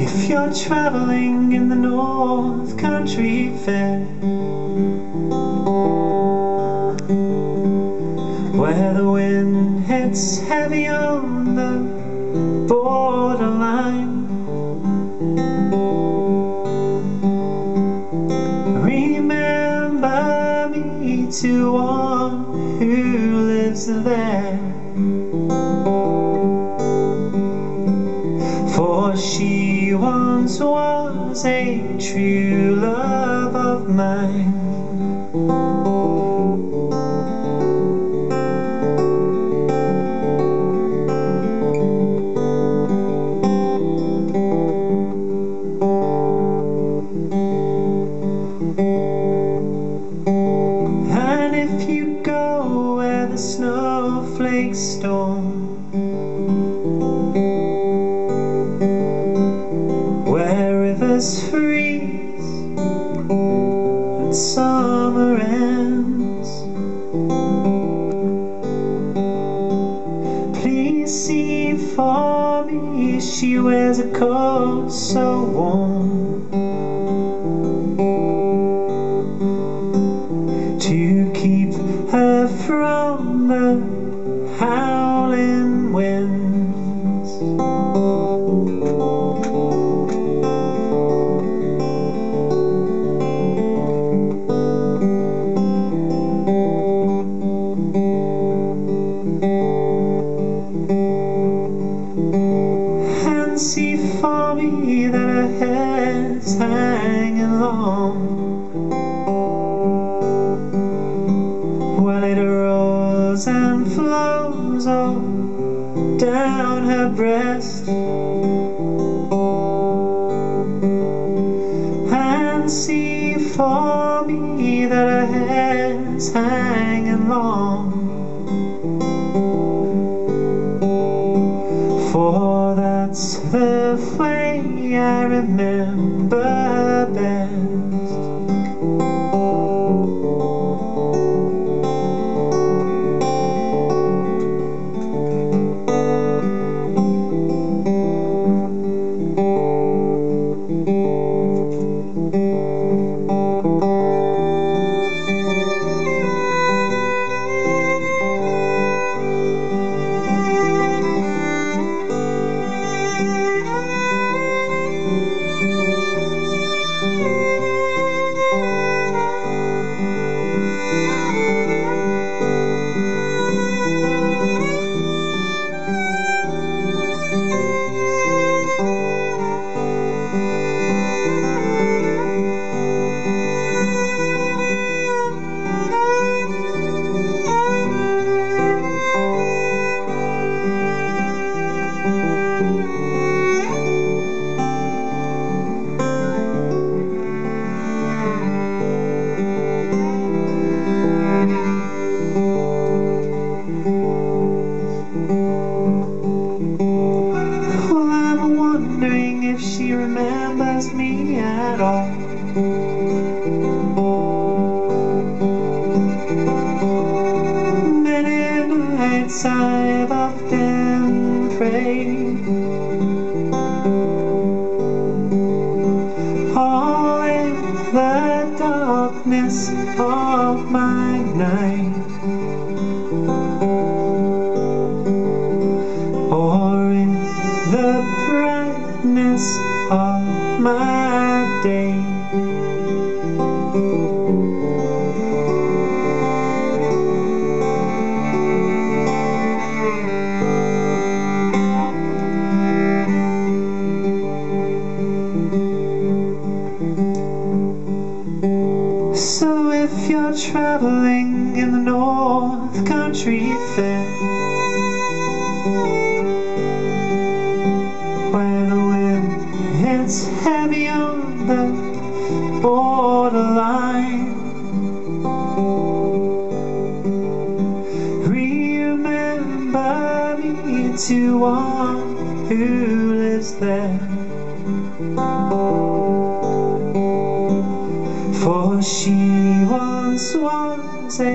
If you're traveling in the North Country Fair, where the wind hits heavy on the borderline, remember me to one who lives there, for she once was a true love of mine. And if you go where the snowflakes storm, where rivers freeze and summer ends, please see for me she wears a coat so warm, to keep her from the howling winds. And see for me that her hair's hanging long, and flows all down her breast, and see for me that her hair's hanging long, for that's the way I remember best. Remembers me at all, many nights I've often prayed, all in the darkness of my night, or in the brightness of my day. So if you're traveling in the North Country Fair, it's heavy on the borderline, remember me to one who lives there, for she once was a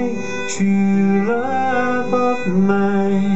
true love. half of mine.